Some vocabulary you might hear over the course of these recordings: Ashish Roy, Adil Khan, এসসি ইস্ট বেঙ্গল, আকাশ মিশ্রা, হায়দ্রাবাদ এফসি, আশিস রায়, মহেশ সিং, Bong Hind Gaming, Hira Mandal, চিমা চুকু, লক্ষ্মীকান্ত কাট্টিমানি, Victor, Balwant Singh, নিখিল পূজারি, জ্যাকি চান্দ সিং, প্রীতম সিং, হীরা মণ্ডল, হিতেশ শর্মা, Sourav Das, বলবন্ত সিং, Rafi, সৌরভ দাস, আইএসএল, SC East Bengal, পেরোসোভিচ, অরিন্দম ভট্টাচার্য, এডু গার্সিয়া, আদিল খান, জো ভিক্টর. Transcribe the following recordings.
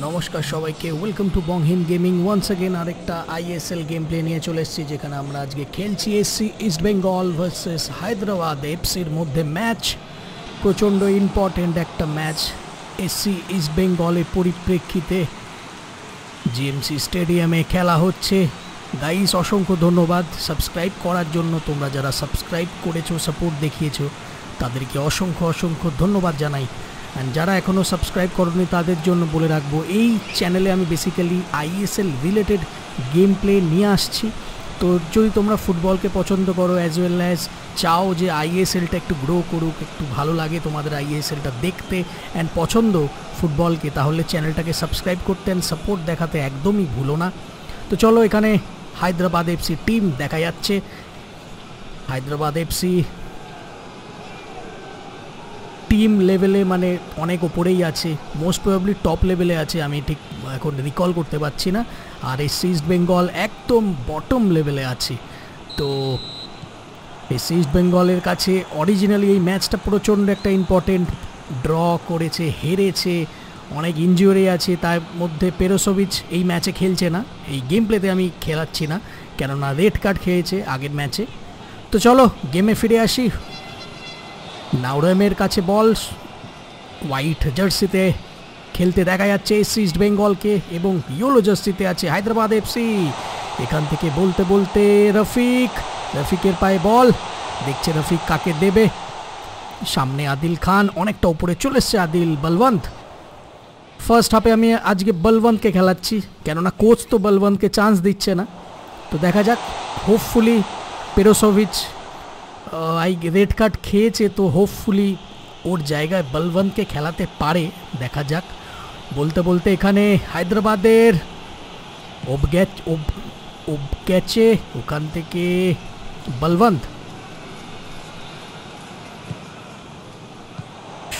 नमस्कार सबाइके welcome to Bang Hind gaming once again आरेकटा ISL game play निये चले एसेछि जेखाने आमरा आजके खेलछि SC east Bengal versus Hyderabad एफसिर मध्य मैच प्रचंड इम्पर्टेंट एकटा मैच एससी इस्ट बेंगल परिप्रेक्षिते जेएमसी स्टेडियमे खेला होच्छे। गाइस असंख्य धन्यवाद सबस्क्राइब करार जन्य, तोमरा जारा सबस्क्राइब करेछो सपोर्ट देखिएछो तादेरके असंख्य असंख्य धन्यवाद जानाई। एंड जरा एखोनो सबस्क्राइब करोनी तादेर जोन्नो बोले राखबो एई चैनेले आमी basically ISL related game play निये आसछि। तो जोदि तोमरा फुटबल के पसंद करो एज वेल एज चाओ जे आईएसएलटा एकटू ग्रो करुक, एकटू भालो लागे तोमादेर आईएसएलटा देखते एंड पसंद फुटबल के, ताहले चैनलटाके सबस्क्राइब करते एंड सपोर्ट देखाते एकदम ही भूलो ना। तो चलो एखाने हायद्राबाद एफसी टीम देखा जाच्छे, हायद्राबाद एफसी टीम लेवले माने अनेक ओपरेई आछे, मोस्ट प्रोबेबली टप लेवले आछे, आमी ठीक एखन रिकल करते पारछि ना। और एससी इस्ट बेंगल एकदम बटम लेवले आछे। तो एससी इस्ट बेंगलेर काछे ओरिजिनली एई मैचटा प्रचंड एकटा इम्पर्टेंट, ड्र करेछे हेरेछे, अनेक इंजुरी आछे, तार मध्य पेरोसोविच एई मैचे खेलछे ना, एई गेम प्लेते आमी खेलाच्छि ना केनना रेड कार्ड खेयेछे आगेर मैचे। तो चलो गेमे फिरे आसि। नाउरेमेर काछे बल, व्हाइट जार्सिते खेलते देखा जाच्छे एससी इस्ट बेंगल के एबं येलो जार्सिते आछे हायद्राबाद एफसी। एखान थेके बोलते बोलते रफिक, रफिकेर पाए बल, देखछे रफिक काके देबे, सामने आदिल खान अनेकटा उपरे चले एसेछे आदिल। बलवंत फार्स्ट हाफे आमि आजके बलवंत के खेलाच्छि केनना कोच तो बलवंत के चान्स दिच्छे ना। तो देखा जाक, होपफुली पेरोसोविच आई रेड कार्ड खेयेछे तो होपफुली और जायगाय बलवंत के खेलाते पारे, देखा जाक। बोलते बोलते एखाने हायद्राबादेर ओबगेचे, ओखान थेके बलवंत,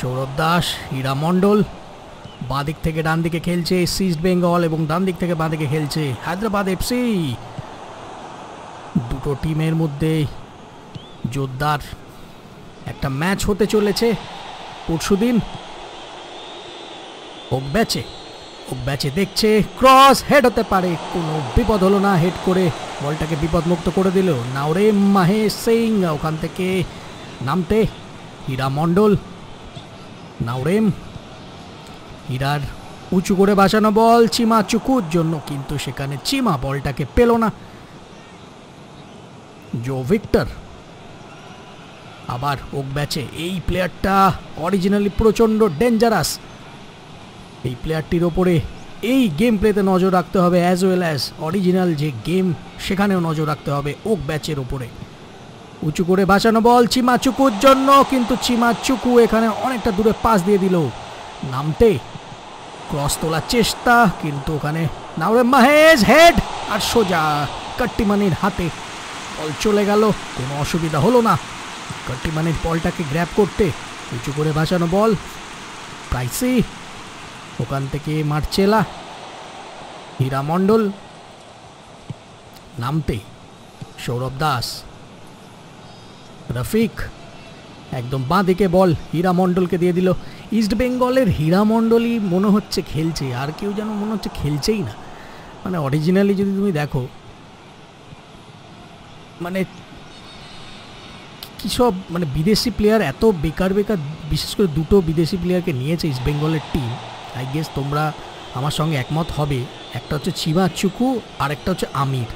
सौरभ दास, हीरा मंडल, बाँ दिक थेके डान दिके खेलछे एससी इस्ट बेंगल एबं डान दिक थेके बाँ दिके खेलछे हायद्राबाद एफसी। दुटो टीमेर मध्य जोरदार एक मैच होते चले। परशुदिन ओगबैचे देखे क्रस हेड होते पारे, कोनो विपद हलो ना, हेड करे बॉलटा के विपद मुक्त कर दिल। नाउरे महेश सिंह ओखान थेके नामते हीरा मंडल, नाउरेम हीरार उचू करे बासानो बल चीमा चुकुर जन्य, किन्तु सेखाने चीमा बॉलटा के पेलो ना। जो विक्टर आबार ओगबैचे, एई प्लेयारटा ओरिजिनली प्रचंड डेंजारास, एई प्लेयारटिर ओपरे एई गेम प्लेते नजर राखते होबे एज वेल एज ओरिजिनल जे गेम सेखानेओ नजर राखते होबे ओगबैचेर ओपरे। उचू करे बासानो बल चीमा चुकुर जन्य, किन्तु चीमा चुकु एखाने अनेकटा दूरे पास दिये दिल। नामते क्रस तोलार चेष्टा, किन्तु ओखाने नाउरे महेश हेड आर सोजा कट्टिमानिर हाते बल चले गेल, कोनो असुविधा हलो ना। कट्टिमानिर बॉलटा के ग्रैब करते उचू करे भाषानो बल प्राइसी, ओखान थेके मार्चेला, हीरा मंडल, नामते सौरभ दास, रफिक एकदम बाँ दिके बल हीरा मंडल के दिए दिल। इस्ट बेंगलेर हीरा मंडलई मने होच्छे खेलछे, आर केउ जेन मने होच्छे खेलछेई ना, माने ओरिजिनली जोदि तुमि देखो माने कि सब माने विदेशी प्लेयार एत बेकार बेकार, विशेषकर दुटो विदेशी प्लेयार के नियेछे इस्ट बेंगलेर टीम। आई गेस तोमरा आमार संगे एकमत हबे, एकटा होच्छे चीमा चुकु और एकटा होच्छे आमिर।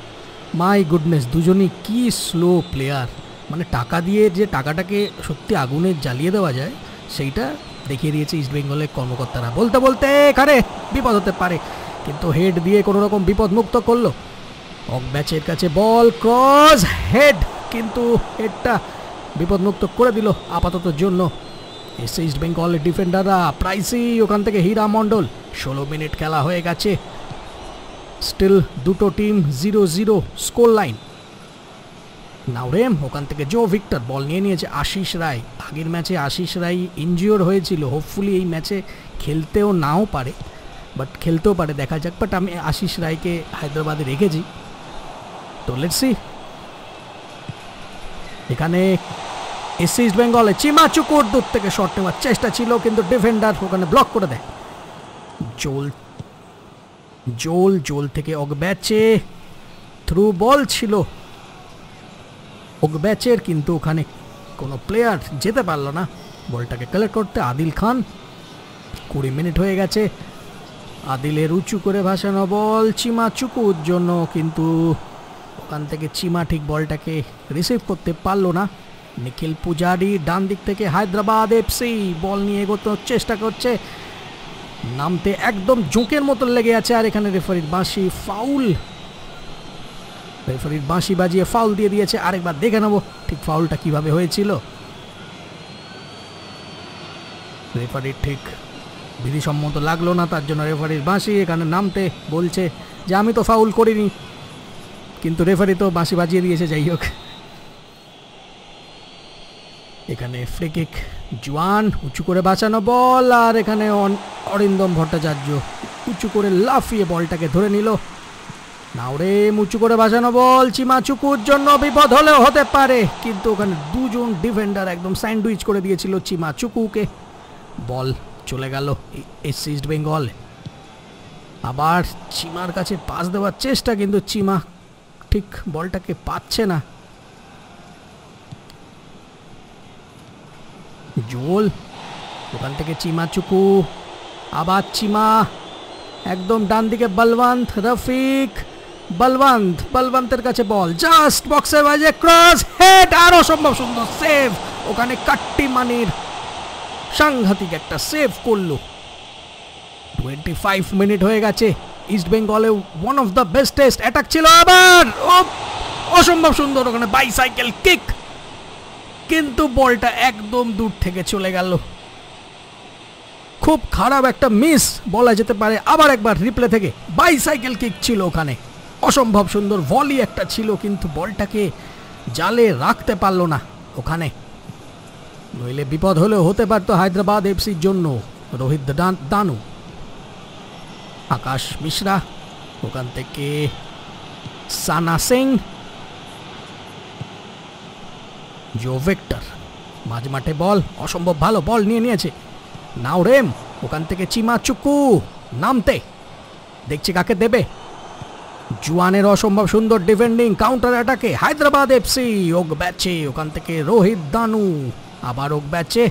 माई गुडनेस दुजोनी कि स्लो प्लेयार, माने टाका दिये जे टाकाटाके सत्यि आगुने जालिये देवा जाय सेइटा देखिये दियेछे इस्ट बेंगलेर कर्मकर्तारा। बोलते बोलते एखाने विपद होते पारे, किन्तु हेड दिये कोनो रकम विपद मुक्त करलो। ओगबैचेर काछे बल, क्रस हेड, किन्तु हेडटा विपदमुक्त कर दिल आपातत जन्य एससी इस्ट बेंगल डिफेंडाररा। प्राइसी ओखान थेके हीरा मंडल, 16 मिनट खेला हो गेछे, स्टिल दुटो टीम 0-0 स्कोर लाइन। नाउरेम ओखान थेके जो विक्टर बल निये नियेछे आशीष राय, आगेर मैचे आशीष राय इंजियोर होयेछिलो, होपफुली एई मैचे खेलतेओ नाओ पारे बाट खेलतेओ पारे देखा जाक, बाट आमि आशीष रायके हायद्राबादे रेखेछि। तो लेट्स सी एखाने एससी इस्ट बेंगल चीमा चुकुर दूर थेके शट नेওয়ার চেষ্টা ছিল, কিন্তু ডিফেন্ডার ওখানে ব্লক করে দেয়। जोल जोल থেকে অগব্যাচে থ্রু বল ছিল। অগব্যাচের কিন্তু ওখানে কোনো প্লেয়ার যেতে পারলো না বলটাকে কালেক্ট করতে। আদিল খান, 20 মিনিট হয়ে গেছে। আদিলের উঁচু করে ভাসানো বল চিমা চুকুর জন্য, কিন্তু ওখান থেকে চিমা ঠিক বলটাকে রিসিভ করতে পারলো না। নিখিল পূজারি ডান দিক থেকে হায়দ্রাবাদ এফসি বল নিয়ে এগোতে চেষ্টা করছে, নামতে একদম জোঁকের মতো লেগে আছে। আর এখানে রেফারির বাঁশি, ফাউল। রেফারির বাঁশি বাজিয়ে ফাউল দিয়ে দিয়েছে। আরেকবার দেখে নেব ঠিক ফাউলটা কিভাবে হয়েছিল। রেফারির ঠিক বিধিসম্মত লাগলো না, তার জন্য রেফারির বাঁশি। এখানে নামতে বলছে যে আমি তো ফাউল করিনি, কিন্তু রেফারি তো বাঁশি বাজিয়ে দিয়েছে। যাই হোক, এখানে ফ্রি কিক, জোয়ান উঁচু করে বাঁচানো বল। আর এখানে অরিন্দম ভট্টাচার্য উঁচু করে লাফিয়ে বলটাকে ধরে নিল। নাওরে উঁচু করে বাঁচানো বল চিমাচুকুর জন্য বিপদ হলেও হতে পারে, কিন্তু ওখানে দুজন ডিফেন্ডার একদম স্যান্ডউইচ করে দিয়েছিল চিমাচুকুকে। বল চলে গেল এসসি ইস্ট বেঙ্গল। আবার চিমার কাছে পাস দেওয়ার চেষ্টা, কিন্তু চিমা ঠিক বলটাকে পাচ্ছে না। জোল, ওখান থেকে চিমা চুকু, আবার চিমা একদম ডান দিকে। বলবন্ত, রফিক, বলবন্ত, বলবন্তের কাছে বল জাস্ট বক্সের বাইরে ক্রস, হেড, আর অসম্ভব সুন্দর সেভ। ওখানে কাট্টি মানির সাংঘাতিক একটা সেভ করলো। 25 মিনিট হয়ে গেছে। ইস্ট বেঙ্গলে one of the bestest attack ছিল। আবার অসম্ভব সুন্দর ওখানে বাইসাইকেল কিক, কিন্তু বলটা একদম দূর থেকে চলে গেল। খুব খারাপ একটা মিস বলা যেতে পারে। আবার একবার রিপ্লে থেকে বাইসাইকেল কিক ছিল ওখানে, অসম্ভব সুন্দর ভলি একটা ছিল, কিন্তু বলটাকে জালে রাখতে পারলো না ওখানে। নইলে বিপদ হলেও হতে পারতো হায়দ্রাবাদ এফসির জন্য। রোহিত, দানু, আকাশ মিশ্রা, ওখান থেকে সানা সিং, জো ভিক্টর, মাঝ মাঠে বল, অসম্ভব ভালো বল নিয়ে নিয়েছে। নাও রেম, ওখান থেকে চিমা চুকু নামতে দেখছি কাকে দেবে। জুয়ানের অসম্ভব সুন্দর ডিফেন্ডিং, কাউন্টার অ্যাটাকে হায়দ্রাবাদ এফসি। ওক ব্যাচে, ওখান থেকে রোহিত, দানু, আবার ওক ব্যাচে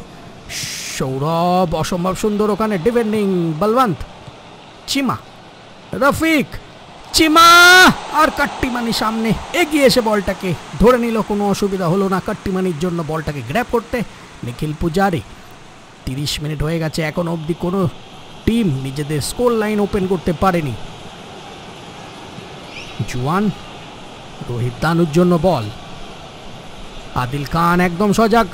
সৌরভ, অসম্ভব সুন্দর ওখানে defending. Balwant, Chima, Rafique, Chima, আর কাট্টিমানি সামনে এগিয়ে এসে বলটাকে ধরে নিল। কোনো অসুবিধা হলো না কাট্টিমানির জন্য বলটাকে গ্র্যাব করতে। নিখিল পূজারি, 30 মিনিট হয়ে গেছে। এখন অবধি কোনো টিম নিজেদের স্কোর লাইন ওপেন করতে পারেনি। জুয়ান, রোহিত, দানুর জন্য বল। আদিল খান একদম সজাগ।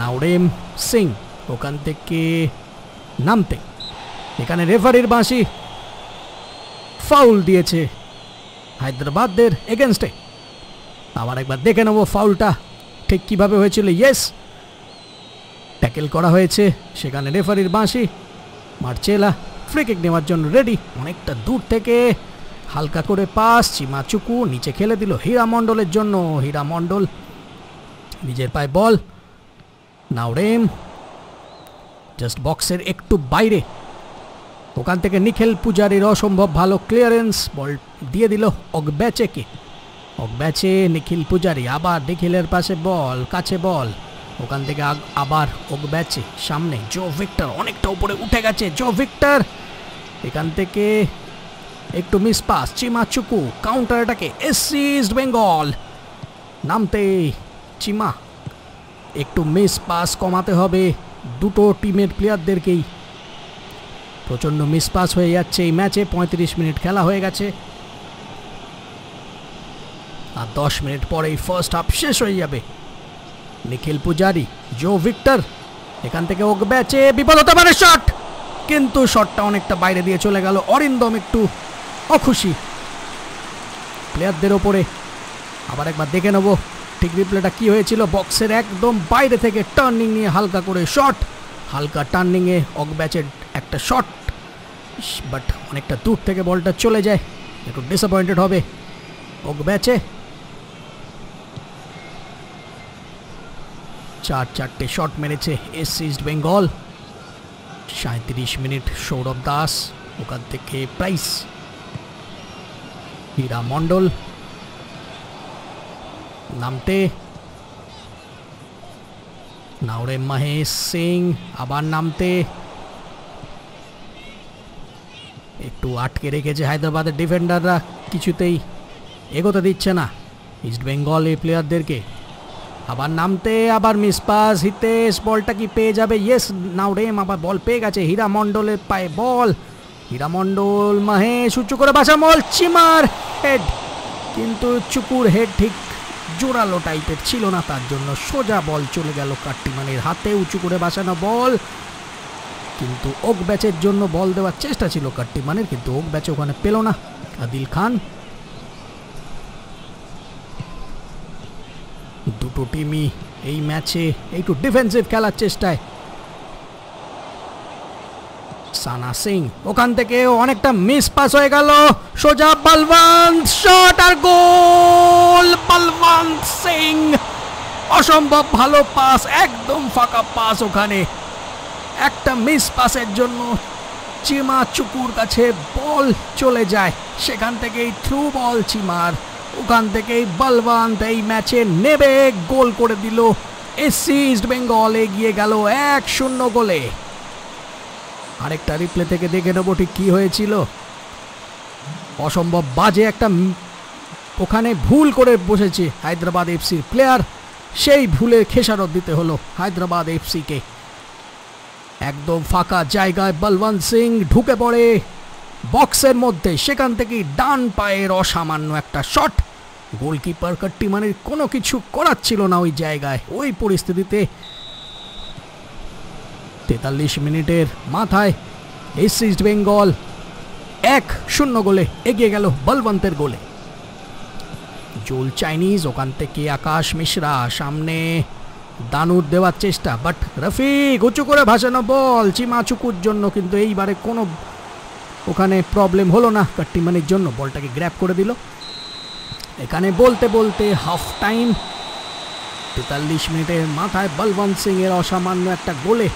নাওরেম সিং, ওখান থেকে নামতে এখানে রেফারির বাঁশি, ফাউল দিয়েছে হায়দ্রাবাদের এগেনস্টে। আবার একবার দেখে নেব ফাউলটা ঠিক কীভাবে হয়েছিল। ইয়েস, ট্যাকেল করা হয়েছে, সেখানে রেফারির বাঁশি। মার্চেলা ফ্রি কিক নেওয়ার জন্য রেডি, অনেকটা দূর থেকে হালকা করে পাস, চিমা চুকু নিচে খেলে দিল হীরা মণ্ডলের জন্য। হীরা মণ্ডল নিজের পায়ে বল। নাওরেম জাস্ট বক্সের একটু বাইরে, ওখান থেকে নিখিল পূজারির অসম্ভব ভালো ক্লিয়ারেন্স, বল দিয়ে দিল অগব্যাচেকে। অগব্যাচে নিখিল পূজারি, আবার নিখিলের পাশে বল, কাছে বল, ওখান থেকে আবার অগব্যাচে সামনে। জো ভিক্টর অনেকটা উপরে উঠে গেছে। জো ভিক্টর, এখান থেকে একটু মিস পাস, চিমা চুকু কাউন্টারটাকে এসসি ইস্ট বেঙ্গল নামতে চিমা। একটু মিস পাস কমাতে হবে দুটো টিমের প্লেয়ারদেরকেই, প্রচণ্ড মিসপাস হয়ে যাচ্ছে এই ম্যাচে। 35 মিনিট খেলা হয়ে গেছে, আর 10 মিনিট পরেই ফার্স্ট হাফ শেষ হয়ে যাবে। নিখিল পূজারি, জো ভিক্টর, এখান থেকে ওক ব্যাচে বিপদ হতে পারে শট, কিন্তু শটটা অনেকটা বাইরে দিয়ে চলে গেল। অরিন্দম একটু অখুশি প্লেয়ারদের ওপরে। আবার একবার দেখে নেবো ঠিক রিপ্লেটা কি হয়েছিল। বক্সের একদম বাইরে থেকে টার্নিং নিয়ে হালকা করে শট, হালকা টার্নিংয়ে ওক ব্যাচের একটা শট, বাট অনেকটা দূর থেকে বলটা চলে যায়। একটু ডিসঅ্যাপয়েন্টেড হবে ওক ব্যাচে। 4-4টে শট মেরেছে এসসি ইস্ট বেঙ্গল। 37 minute, সৌরভ দাস, ওখান থেকে প্রাইস, হীরা মণ্ডল নামতে, নাওরে মহেশ সিং আবার নামতে, একটু আটকে রেখেছে হায়দ্রাবাদের ডিফেন্ডাররা, কিছুতেই এগোতে দিচ্ছে না ইস্ট বেঙ্গল এই প্লেয়ারদেরকে। আবার নামতে, আবার মিসপাস, হিতেশ বলটা কি পেয়ে যাবে? ইয়েস, নাও রেম আবার বল পেয়ে গেছে, হীরা মণ্ডলের পায়ে বল, হীরা মণ্ডল মহেশ উঁচু করে বাসা, মল চিমার হেড, কিন্তু চুপুর হেড ঠিক জোরালো টাইপের ছিল না, তার জন্য সোজা বল চলে গেল কাট্টিমানের হাতে, উঁচু করে বাসানো বল, কিন্তু ওক ব্যাচের জন্য বল দেওয়ার চেষ্টা ছিল কাট্টিমানের, কিন্তু ওক ব্যাচে ওখানে পেল না। আদিল খান, দুটো টিমই এই ম্যাচে একটু ডিফেন্সিভ খেলার চেষ্টায়। সানা সিং, ওখান থেকে অনেকটা মিস পাস হয়ে গেল, সোজা বলবন্ত শট আর গোল। বলবন্ত সিং অসম্ভব ভালো পাস, একদম ফাঁকা পাস, ওখানে একটা মিস পাসের জন্য চিমা চুকুর কাছে বল চলে যায়, সেখান থেকেই থ্রু বল চিমার, ওখান থেকেই বলবন্ত এই ম্যাচে নেবে গোল করে দিল, এসসি ইস্ট বেঙ্গল এগিয়ে গেল 1-0 গোলে। আরেকটা রিপ্লে থেকে দেখে নেবো ঠিক কী হয়েছিল, অসম্ভব বাজে একটা ওখানে ভুল করে বসেছে হায়দ্রাবাদ এফসির প্লেয়ার, সেই ভুলে খেসারত দিতে হলো হায়দ্রাবাদ এফসিকে। একদম ফাঁকা জায়গায় বলবন্ত সিং ঢুকে পড়ে বক্সের মধ্যে, সেখান থেকে ডান পায়ের অসামান্য একটা শট, গোলকিপার কাট্টিমানের কোনো কিছু করার ছিল না ওই জায়গায়, ওই পরিস্থিতিতে। 43 মিনিটের মাথায় এসসি ইস্ট বেঙ্গল 1-0 গোলে এগিয়ে গেল বলবন্তের গোলে। জোল চাইনিজ, ওখান থেকে আকাশ মিশ্রা, সামনে দানুর দেওয়ার চেষ্টা, বাট রাফি উঁচু করে ভাসানো বল চিমাচুকুর জন্য, কিন্তু এইবারে কোনো ওখানে প্রবলেম হলো না কাট্টিমানের জন্য, বলটাকে গ্র্যাব করে দিল। এখানে বলতে বলতে হাফ টাইম, 43 মিনিটের মাথায় বলবন্ত সিং এর অসামান্য একটা গোলে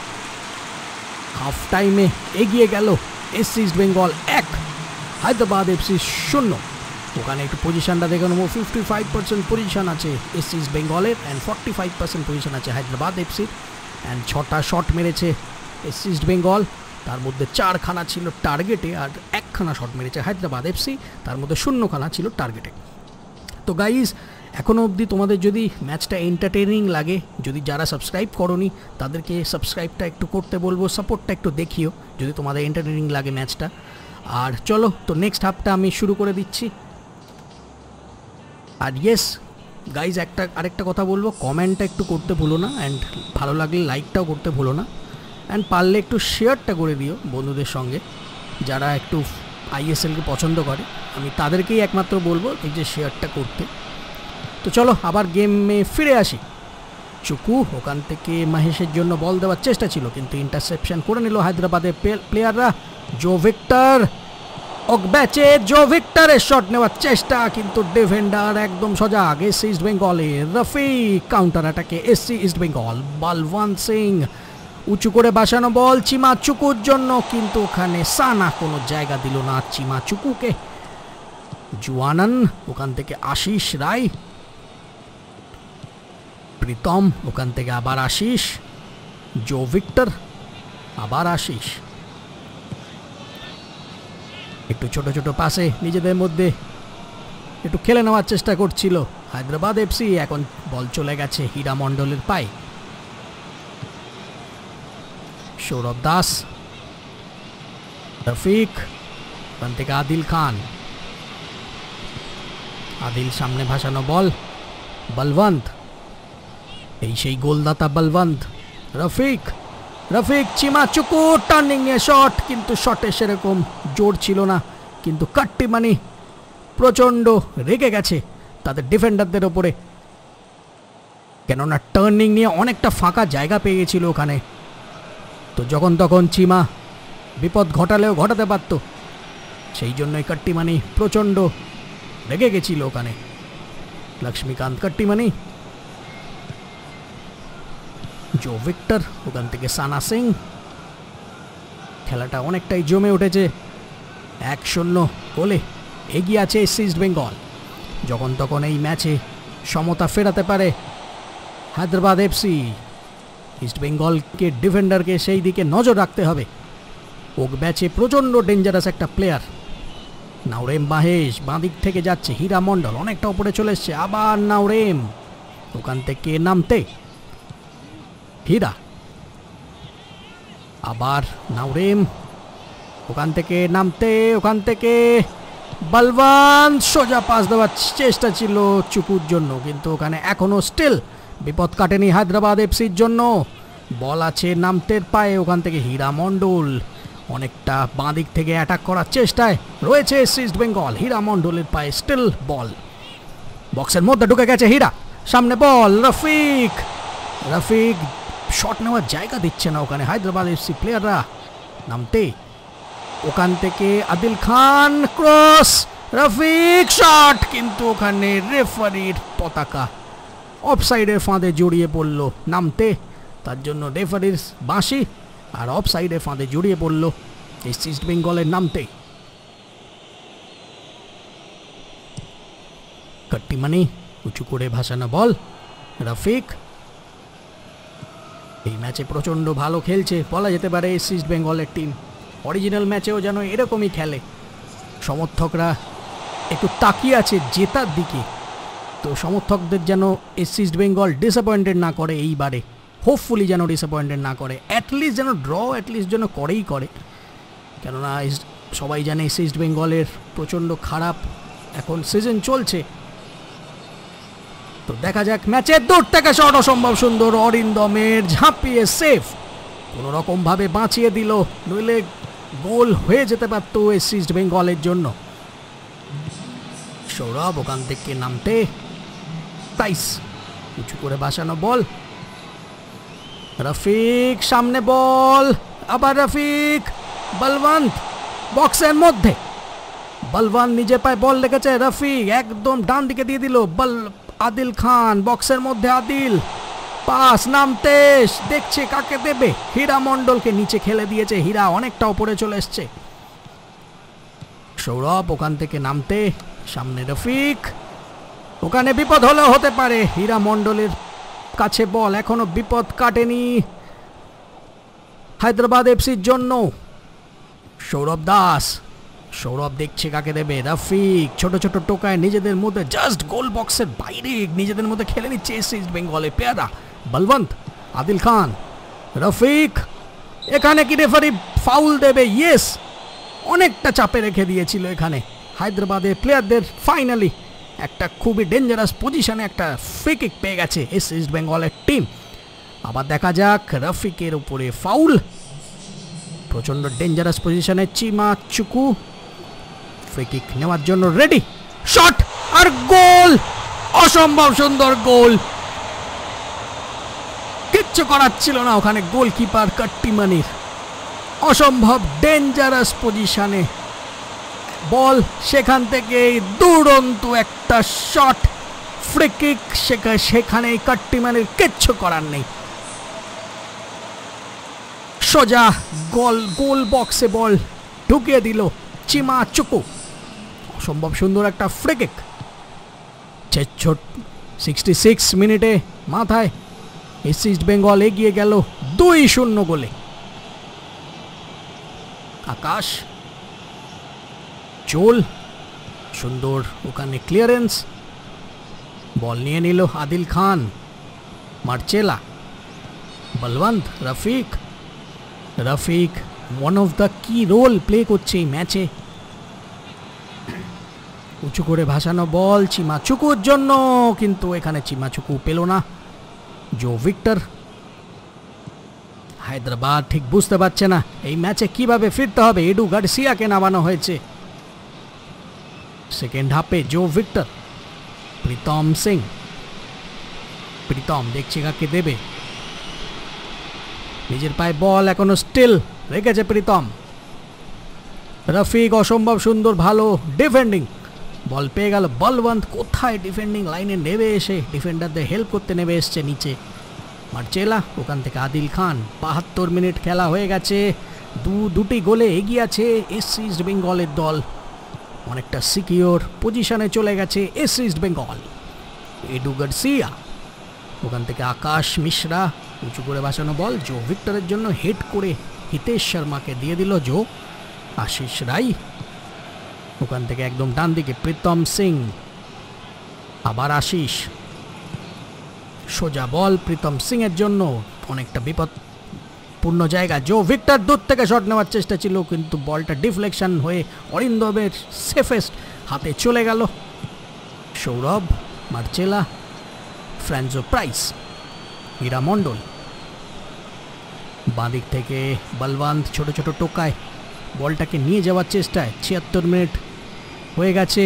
হাফ টাইমে এগিয়ে গেল এসসি ইস্ট বেঙ্গল 1, হায়দ্রাবাদ এফসি 0। ওখানে একটু পজিশনটা দেখে নেবো, 55% পজিশন আছে এসসি ইস্ট বেঙ্গলের অ্যান্ড 45% পজিশন আছে হায়দ্রাবাদ এফসির, অ্যান্ড 6টা শট মেরেছে এসসি ইস্ট বেঙ্গল, তার মধ্যে 4খানা ছিল টার্গেটে আর 1খানা শট মেরেছে হায়দ্রাবাদ এফসি, তার মধ্যে 0খানা ছিল টার্গেটে। তো গাইজ, এখনও অবধি তোমাদের যদি ম্যাচটা এন্টারটেনিং লাগে, যদি যারা সাবস্ক্রাইব করোনি তাদেরকে সাবস্ক্রাইবটা একটু করতে বলবো, সাপোর্টটা একটু দেখিও যদি তোমাদের এন্টারটেনিং লাগে ম্যাচটা। আর চলো তো নেক্সট হাফটা আমি শুরু করে দিচ্ছি। আর ইয়েস গাইজ, আরেকটা কথা বলবো, কমেন্টটা একটু করতে ভুলো না, অ্যান্ড ভালো লাগলে লাইকটাও করতে ভুলো না, অ্যান্ড পারলে একটু শেয়ারটা করে দিও বন্ধুদের সঙ্গে যারা একটু আইএসএলকে পছন্দ করে, আমি তাদেরকেই একমাত্র বলবো এই যে শেয়ারটা করতে। তো চলো আবার গেমে ফিরে আসি। চুকু, ওখান থেকে মহেশের জন্য বল দেওয়ার চেষ্টা ছিল, কিন্তু ইন্টারসেপশন করে নিল হায়দ্রাবাদের প্লেয়াররা। জো ভিক্টর, ওক ব্যাচে জো ভিক্টরের শট নেওয়ার চেষ্টা, কিন্তু ডিফেন্ডার একদম সোজা এসসি ইস্ট বেঙ্গলে। রাফি কাউন্টার অ্যাটাকে এসসি ইস্ট বেঙ্গল। বলবন্ত সিং উঁচু করে বাসানো বল চিমা চুকুর জন্য, কিন্তু ওখানে সানা কোনো জায়গা দিল না চিমা চুকুকে। জুয়ানন, ওখান থেকে আশিস রায়, প্রীতম, ওখান থেকে আবার আশিস, জো ভিক্টর, আবার আশিস, একটু ছোট ছোট পাসে নিজেদের মধ্যে একটু খেলে নেওয়ার চেষ্টা করছিল হায়দ্রাবাদ এফসি। এখন বল চলে গেছে হীরা মণ্ডলের পায়ে। সৌরভ দাস, রফিক, ওখান থেকে আদিল খান, আদিল সামনে ভাসানো বল, বলবন্ত, এই সেই গোলদাতা বলবন্ত, রফিক, রফিক চিমা চুকু, টার্নিংয়ে শট, কিন্তু শটে সেরকম জোর ছিল না, কিন্তু কাট্টিমানি প্রচণ্ড রেগে গেছে তাদের ডিফেন্ডারদের ওপরে, কেননা টার্নিং নিয়ে অনেকটা ফাঁকা জায়গা পেয়ে গেছিল ওখানে, তো যখন তখন চিমা বিপদ ঘটালেও ঘটাতে পারত, সেই জন্যই কাট্টিমানি প্রচণ্ড রেগে গেছিল ওখানে। লক্ষ্মীকান্ত কাট্টিমানি, জো ভিক্টর, ওখান থেকে সানা সিং, খেলাটা অনেকটাই জমে উঠেছে। 1-0 গোলে এগিয়ে আছে এসসি ইস্ট বেঙ্গল। যখন তখন এই ম্যাচে সমতা ফেরাতে পারে হায়দ্রাবাদ এফসি। ইস্ট বেঙ্গলকে ডিফেন্ডারকে সেই দিকে নজর রাখতে হবে। ওক ব্যাচে প্রচণ্ড ডেঞ্জারাস একটা প্লেয়ার। নাওরেম মাহেশ বাঁ দিক থেকে যাচ্ছে, হীরা মণ্ডল অনেকটা উপরে চলে এসছে, আবার নাওরেম, ওখান থেকে নামতে হীরা, আবার নাওরেম, ওখান থেকে নামতে, ওখান থেকে বলবান, সোজা পাস দেওয়ার চেষ্টা ছিল চুকুর জন্য, কিন্তু ওখানে এখনও স্টিল বিপদ কাটেনি হায়দ্রাবাদ এফসির জন্য। বল আছে নামতের পায়ে, ওখান থেকে হীরা মণ্ডল অনেকটা বাঁ দিক থেকে অ্যাটাক করার চেষ্টায় রয়েছে এসসি ইস্ট বেঙ্গল। হীরা মণ্ডলের পায়ে স্টিল বল, বক্সের মধ্যে ঢুকে গেছে হীরা, সামনে বল, রফিক, রফিক শট নেওয়ার জায়গা দিচ্ছে না ওখানে হায়দ্রাবাদ এফসি প্লেয়াররা। নামতে ওখান থেকে আদিল খান, ক্রস, রফিক শট, কিন্তু ওখানে রেফারির পতাকা অফসাইডের ফাঁদে জড়িয়ে পড়ল নামতে, তার জন্য রেফারির বাঁশি, আর অফসাইডের ফাঁদে জড়িয়ে পড়ল এসসি ইস্ট বেঙ্গলের নামতে। কাট্টিমানি উঁচু করে ভাসানো বল, রফিক এই ম্যাচে প্রচণ্ড ভালো খেলছে বলা যেতে পারে এসসি ইস্ট বেঙ্গলের টিম। অরিজিনাল ম্যাচেও যেন এরকমই খেলে, সমর্থকরা একটু তাকিয়ে আছে জেতার দিকে, তো সমর্থকদের যেন এসসি ইস্ট বেঙ্গল ডিসঅ্যাপয়েন্টেড না করে এইবারে, হোপফুলি যেন ডিসঅ্যাপয়েন্টেড না করে, অ্যাটলিস্ট যেন ড্র অ্যাটলিস্ট যেন করেই করে, কেননা সবাই জানে এসসি ইস্ট বেঙ্গলের প্রচণ্ড খারাপ এখন সিজন চলছে। তো দেখা যাক, ম্যাচের দূর থেকে শট অসম্ভব সুন্দর, অরিন্দমের ঝাঁপিয়ে সেফ, কোনো রকমভাবে বাঁচিয়ে দিল, নইলে গোল হয়ে যেতে পারত এসসি ইস্ট বেঙ্গলের জন্য। সৌরভ ওখান থেকে নামতে, তাইস উঁচু করে বাসানো বল, রফিক সামনে বল, আবার রফিক, বলবন্ত বক্সের মধ্যে, বলবন্ত নিজে পায়ে বল লেগেছে, রফিক একদম ডান দিকে দিয়ে দিল, বল আদিল খান বক্সের মধ্যে, আদিল পাস, নামতে দেখছে কাকে দেবে, হীরা মণ্ডলকে নিচে খেলে দিয়েছে, হীরা অনেকটা উপরে চলে এসছে। সৌরভ ওখান থেকে নামতে, সামনে রফিক, ওখানে বিপদ হলেও হতে পারে, হীরা মণ্ডলের কাছে বল, এখনো বিপদ কাটেনি হায়দ্রাবাদ এফসির জন্য। সৌরভ দাস, সৌরভ দেখছে কাকে দেবে, রফিক ছোট ছোট টোকায় নিজেদের মধ্যে, জাস্ট গোল বক্সের বাইরে নিজেদের মধ্যে খেলে নিচ্ছে এসসি ইস্ট বেঙ্গলের পেয়ারা। বলবন্ত, আদিল খান, রফিক, এখানে কি রেফারি ফাউল দেবে? ইয়েস, অনেকটা চাপে রেখে দিয়েছিল এখানে হায়দ্রাবাদের প্লেয়ারদের। ফাইনালি একটা খুবই ডেঞ্জারাস পজিশনে একটা ফ্রি কিক পেয়ে গেছে এসসি ইস্ট বেঙ্গলের টিম। আবার দেখা যাক, রফিকের উপরে ফাউল, প্রচণ্ড ডেঞ্জারাস পজিশনে চিমা চুকু, ফ্রি কিক নেওয়ার জন্য রেডি, শট আর গোল, অসম্ভব সুন্দর গোল, কিচ্ছু করার ছিল না ওখানে গোলকিপার কাট্টিমানির, অসম্ভব ডেঞ্জারাস পজিশনে বল, সেখান থেকে দুরন্ত একটা শট, ফ্রি কিক, সেখানে কাট্টিমানির কিচ্ছু করার নেই, সোজা গোল বক্সে বল ঢুকিয়ে দিল চিমা চুকু, অসম্ভব সুন্দর একটা ফ্রি কিক। 66 মিনিটে মাথায় এসসি ইস্ট বেঙ্গল এগিয়ে গেল 2-0 গোলে। আকাশ চোল সুন্দর ওখানে ক্লিয়ারেন্স, বল নিয়ে নিল আদিল খান, মার্চেলা, Balwant, Rafique, Rafique one of the key role play করছে এই ম্যাচে। উঁচু করে ভাসানো বল চিমা চুকুর জন্য, কিন্তু এখানে চিমা চুকু পেল না। জো ভিক্টর, হায়দ্রাবাদ ঠিক বুঝতে পারছে না এই ম্যাচে কিভাবে ফিরতে হবে, এডু গার্সিয়াকে নামানো হয়েছে সেকেন্ড হাফে। জো ভিক্টর, প্রীতম সিং, প্রীতম দেখছে কাকে দেবে, নিজের পায়ে বল এখনো স্টিল রেখেছে প্রীতম, রফিক অসম্ভব সুন্দর ভালো ডিফেন্ডিং, বল পেয়ে গেল বলবন্ত, কোথায় ডিফেন্ডিং লাইনে নেবে এসে ডিফেন্ডারদের হেল্প করতে নেবে এসছে নিচে, মার্চেলা, ওখান থেকে আদিল খান। 72 মিনিট খেলা হয়ে গেছে, দুটি গোলে এগিয়ে আছে এসসি ইস্ট বেঙ্গলের দল। অনেকটা সিকিউর পজিশনে চলে গেছে এসসি ইস্ট বেঙ্গল। এডু গার্সিয়া, ওখান থেকে আকাশ মিশ্রা, উঁচু করে বাঁচানো বল জো ভিক্টরের জন্য, হেড করে হিতেশ শর্মাকে দিয়ে দিল জো। আশিস রায়, ওখান থেকে একদম ডান দিকে প্রীতম সিং, আবার আশিস, সোজা বল প্রীতম সিং এর জন্য, অনেকটা বিপদপূর্ণ জায়গা। জো ভিক্টর দূর থেকে শট নেওয়ার চেষ্টা ছিল, কিন্তু বলটা ডিফ্লেকশন হয়ে অরিন্দমের সেফেস্ট হাতে চলে গেল। সৌরভ, মার্চেলা, ফ্রান্সো প্রাইস, হীরা মণ্ডল, বাঁদিক থেকে বলওয়ান্ত ছোট ছোট টোকায় বলটাকে নিয়ে যাওয়ার চেষ্টায়। 76 মিনিট হয়ে গেছে।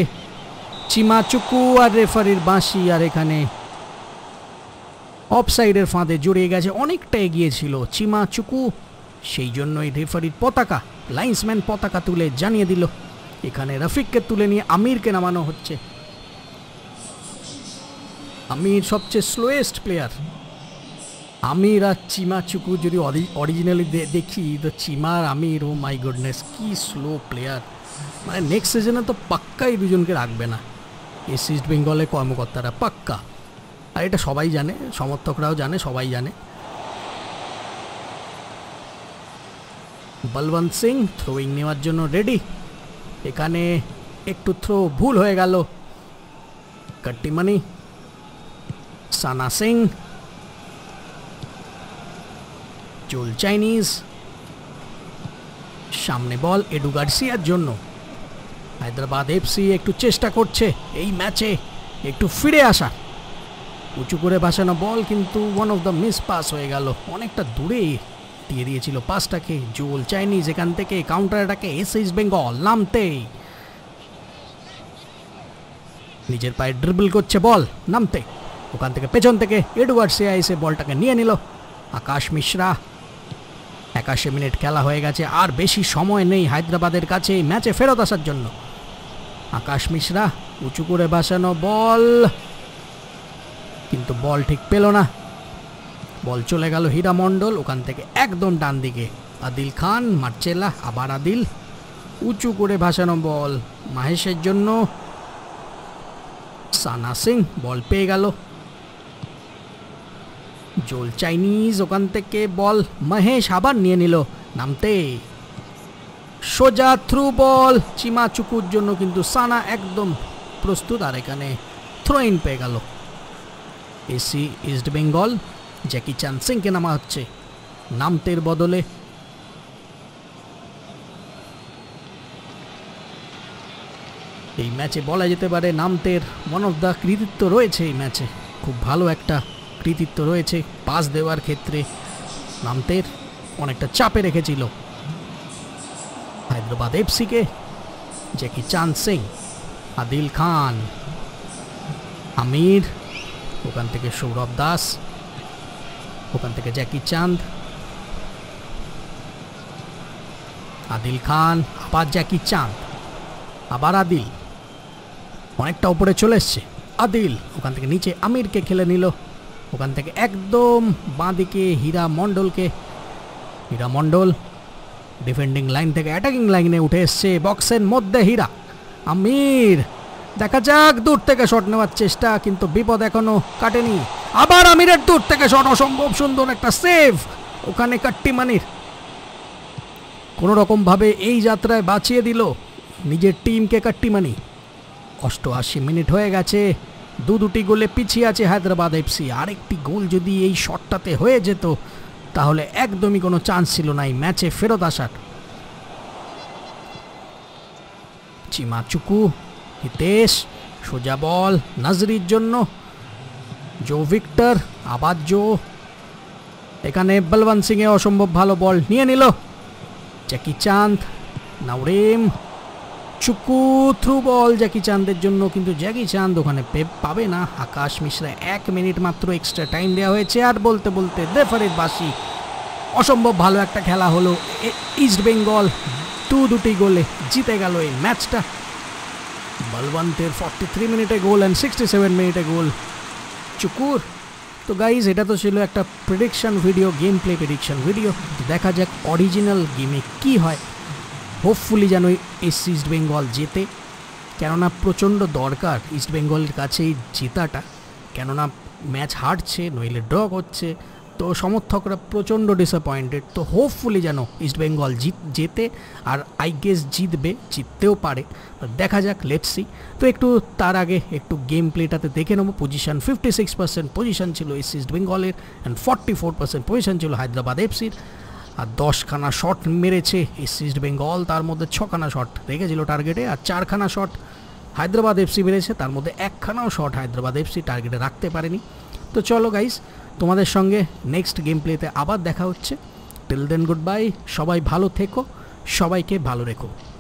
চিমাচুকু আর রেফারির বাঁশি, আর এখানে অফসাইডের ফাঁদে জড়িয়ে গেছে। অনেকটা এগিয়েছিল চিমাচুকু, সেই জন্যই রেফারির পতাকা, লাইন্সম্যান পতাকা তুলে জানিয়ে দিল। এখানে রফিককে তুলে নিয়ে আমিরকে নামানো হচ্ছে। আমির সবচেয়ে স্লোয়েস্ট প্লেয়ার। আমির আর চিমাচুকু যদি অরিজিনালি দেখি তো চিমার আমির, ও মাই গুডনেস কি স্লো প্লেয়ার। মানে নেক্সট সিজনে তো পাক্কাই দুজনকে রাখবে না এসসি ইস্ট বেঙ্গলের কর্মকর্তারা, পাক্কা। আর এটা সবাই জানে, সমর্থকরাও জানে, সবাই জানে। বলওয়ান্ত সিং থ্রোয়িং নেওয়ার জন্য রেডি, এখানে একটু থ্রো ভুল হয়ে গেল। কাট্টিমানি, সানা সিং, চোল চাইনিজ, সামনে বল এডু গার্সিয়ার জন্য। হায়দ্রাবাদ এফসি একটু চেষ্টা করছে এই ম্যাচে একটু ফিরে আসা। উঁচু করে ভাসানো বল, কিন্তু one of the miss pass হয়ে গেল। অনেকটা দূরে দিয়ে দিয়েছিল পাসটাকে জোল চাইনিজ। এখান থেকে কাউন্টার অ্যাটাকে এসসি ইস্ট বেঙ্গল নামতে, নিজের পায়ে ড্রিবল করছে বল নামতে। ওখান থেকে পেছন থেকে এডু গার্সিয়া এসে বলটাকে নিয়ে নিল। আকাশ মিশ্রা, 81 মিনিট খেলা হয়ে গেছে, আর বেশি সময় নেই হায়দ্রাবাদের কাছে ম্যাচে ফেরত আসার জন্য। আকাশ মিশ্রা, উঁচু করে ভাসানো বল, কিন্তু বল ঠিক পেল না, বল চলে গেল হীরা মণ্ডল। ওখান থেকে একদম ডান দিকে আদিল খান, মার্চেলা, আবার আদিল, উঁচু করে ভাসানো বল মাহেশের জন্য। সানা সিং বল পেয়ে গেল, জোল চাইনিজ, ওখান থেকে বল মহেশ আবার নিয়ে নিল নামতে, সোজা থ্রু বল চিমাচুকুর জন্য, কিন্তু সানা একদম প্রস্তুত, আর এখানে থ্রো ইন পেয়ে গেল। এসসি ইস্ট বেঙ্গল জ্যাকি চান্দ সিংকে নামা হচ্ছে নামতের বদলে। এই ম্যাচে বলা যেতে পারে নামতের ওয়ান অফ দ্য কৃতিত্ব রয়েছে এই ম্যাচে, খুব ভালো একটা কৃতিত্ব রয়েছে পাস দেওয়ার ক্ষেত্রে। নামতের অনেকটা চাপে রেখেছিল হায়দ্রাবাদ এফসিকে জ্যাকি চান্দ সিং। আদিল খান, আমির, ওখান থেকে সৌরভ দাস, ওখান থেকে জ্যাকি চান্দ, আদিল খান, আবার জ্যাকি চান্দ, আবার আদিল, অনেকটা উপরে চলে এসছে আদিল। ওখান থেকে নিচে আমিরকে খেলে নিল, ওখান থেকে একদম বাঁদিকে হীরা মণ্ডলকে। হীরা মণ্ডল ডিফেন্ডিং লাইন থেকে অ্যাটাকিং লাইনে উঠে এসছে, বক্সের মধ্যে হীরা। আমির, দেখা যাক, দূর থেকে শট নেওয়ার চেষ্টা, কিন্তু বিপদ এখনো কাটেনি। আবার আমিরের দূর থেকে শট, অসম্ভব সুন্দর একটা সেভ ওখানে কাট্টিমানির, কোনো রকমভাবে এই যাত্রায় বাঁচিয়ে দিল নিজের টিমকে কাট্টিমানি। 88 মিনিট হয়ে গেছে, দুটি গোলে পিছিয়ে আছে হায়দ্রাবাদ এফসি। আরেকটি গোল যদি এই শটটাতে হয়ে যেত তাহলে একদমই কোনো চান্স ছিল না এই ম্যাচে ফেরত আসার। চিমাচুকু, হিতেশ, সোজা বল নাজরির জন্য, জো ভিক্টর, আবার জো, এখানে বলওয়ান্ত সিং এ অসম্ভব ভালো বল নিয়ে নিল। Jackichand, Naorem, Chukwu, through ball জ্যাকি চান্দের জন্য, কিন্তু জ্যাকি চান্দ ওখানে পাবে না। আকাশ মিশ্রা, 1 মিনিট মাত্র এক্সট্রা টাইম দেওয়া হয়েছে, আর বলতে বলতে রেফারির বাঁশি। অসম্ভব ভালো একটা খেলা হলো, ইস্ট বেঙ্গল দুটি গোলে জিতে গেল এই ম্যাচটা। বলওয়ান্তের 43 মিনিটে গোল অ্যান্ড 67 মিনিটে গোল। চুকুর तो गाइज एटा तो छिलो एक prediction video game play prediction video तो देखा जाक ओरिजिनल गेमे कि हय। होपफुली जानो एससी इस्ट बेंगल जेते क्योंकि प्रचंड दरकार इस्ट बेंगल काछे जेताटा क्योंकि मैच हारछे नइले ड्र होच्छे तो समर्थकरा प्रचंड डिसअपॉइंटेड। तो होपफुली जानो इस्ट बेंगल जेते और आई गेस जितबे जितते पारे तो देखा जाक लेट्स सी। तो एकटू तार आगे एकटू गेम प्लेटाते देखे नेब पोजिशन 56% पोजिशन छिलो एससी इस्ट बेंगलेर एंड 44% पोजिशन छिलो हायद्राबाद एफसिर और 10 खाना शट मेरेছে एससी इस्ट बेंगल तार मध्य 6 खाना शट रेखेছিল टार्गेटे और 4 खाना शट हायद्राबाद एफसि मेरेছে तार मध्य 1 खानाও शट हायद्राबाद एफसि टार्गेटे राखते पारेনি। तो चलो गाइज तुम्हारे संगे नेक्स्ट गेम प्लेते आबार देखा होच्छे। टिल देन गुड बाय, सबाई भालो थेको, सबाई के भालो रेखो।